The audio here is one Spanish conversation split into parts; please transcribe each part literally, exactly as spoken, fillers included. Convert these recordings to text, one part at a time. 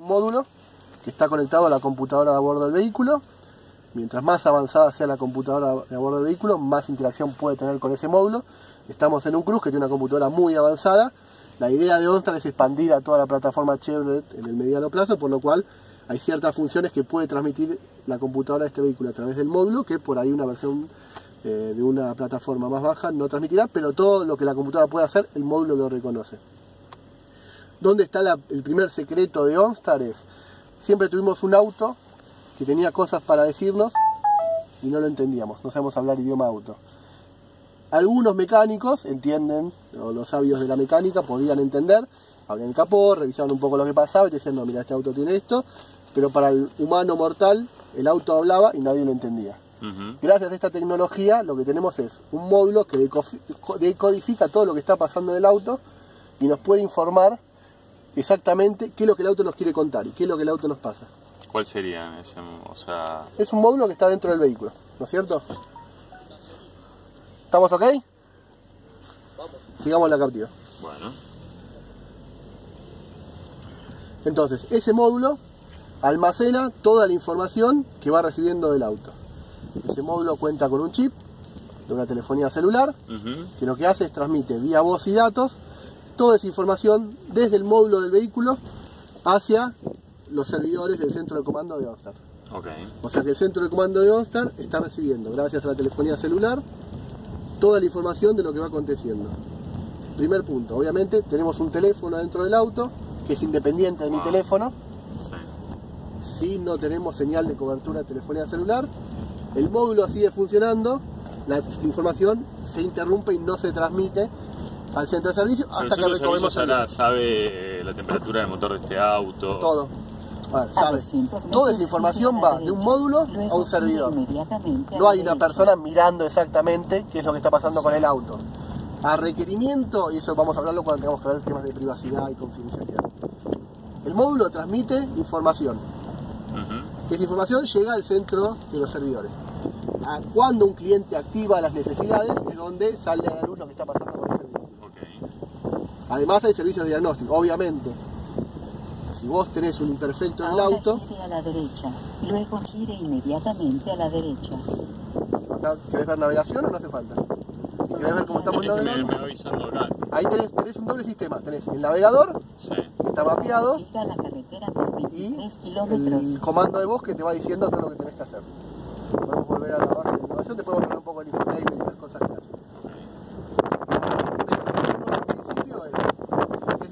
Un módulo que está conectado a la computadora de a bordo del vehículo. Mientras más avanzada sea la computadora de a bordo del vehículo, más interacción puede tener con ese módulo. Estamos en un Cruze que tiene una computadora muy avanzada. La idea de OnStar es expandir a toda la plataforma Chevrolet en el mediano plazo, por lo cual hay ciertas funciones que puede transmitir la computadora de este vehículo a través del módulo, que por ahí una versión eh, de una plataforma más baja no transmitirá, pero todo lo que la computadora puede hacer, el módulo lo reconoce. ¿Dónde está la, el primer secreto de OnStar? Es, siempre tuvimos un auto que tenía cosas para decirnos y no lo entendíamos, no sabemos hablar idioma auto. Algunos mecánicos entienden, o los sabios de la mecánica podían entender, abrían el capó, revisaban un poco lo que pasaba y te decían, no, mira, este auto tiene esto, pero para el humano mortal el auto hablaba y nadie lo entendía. Uh-huh. Gracias a esta tecnología lo que tenemos es un módulo que decodifica todo lo que está pasando en el auto y nos puede informar exactamente qué es lo que el auto nos quiere contar y qué es lo que el auto nos pasa. ¿Cuál sería ese? O sea... Es un módulo que está dentro del vehículo, ¿no es cierto? ¿Estamos ok? Vamos. Sigamos la Captiva. Bueno. Entonces, ese módulo almacena toda la información que va recibiendo del auto. Ese módulo cuenta con un chip de una telefonía celular, uh-huh, que lo que hace es transmite vía voz y datos toda esa información desde el módulo del vehículo hacia los servidores del centro de comando de OnStar. Okay. O sea que el centro de comando de OnStar está recibiendo, gracias a la telefonía celular, toda la información de lo que va aconteciendo. Primer punto, obviamente tenemos un teléfono dentro del auto que es independiente de mi teléfono. Sí. Si no tenemos señal de cobertura de telefonía celular, el módulo sigue funcionando, la información se interrumpe y no se transmite al centro de servicio hasta que recogemos el dato. ¿Sabe la temperatura del motor de este auto? Todo. A ver, sabe. Toda esa información va de un módulo a un servidor. No hay una persona mirando exactamente qué es lo que está pasando con el auto. A requerimiento, y eso vamos a hablarlo cuando tengamos que ver temas de privacidad y confidencialidad. El módulo transmite información. Uh-huh. Esa información llega al centro de los servidores. Cuando un cliente activa las necesidades es donde sale a la luz lo que está pasando con el servidor. Okay. Además hay servicios de diagnóstico, obviamente. Si vos tenés un imperfecto en el auto... Gire a la derecha, luego gire inmediatamente a la derecha. ¿Querés ver navegación o no hace falta? ¿Querés ver cómo estamos navegando? Ahí tenés, tenés un doble sistema. Tenés el navegador, sí, que está mapeado, y el comando de voz que te va diciendo todo lo que tenés que hacer. Vamos a volver a la base de navegación, después vamos a ver un poco el infotainment y las cosas que hacen.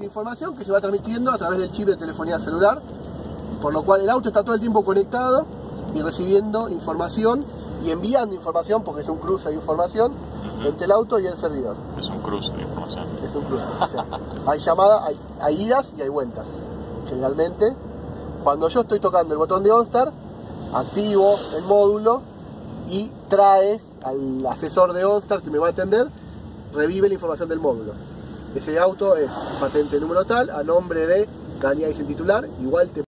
Información que se va transmitiendo a través del chip de telefonía celular, por lo cual el auto está todo el tiempo conectado y recibiendo información y enviando información, porque es un cruce de información, uh-huh, entre el auto y el servidor. Es un cruce de información. Es un cruce. O sea, hay llamadas, hay, hay idas y hay vueltas. Generalmente, cuando yo estoy tocando el botón de OnStar, activo el módulo y trae al asesor de OnStar que me va a atender, revive la información del módulo. Ese auto es patente número tal, a nombre de Daniel Aizen titular, igual te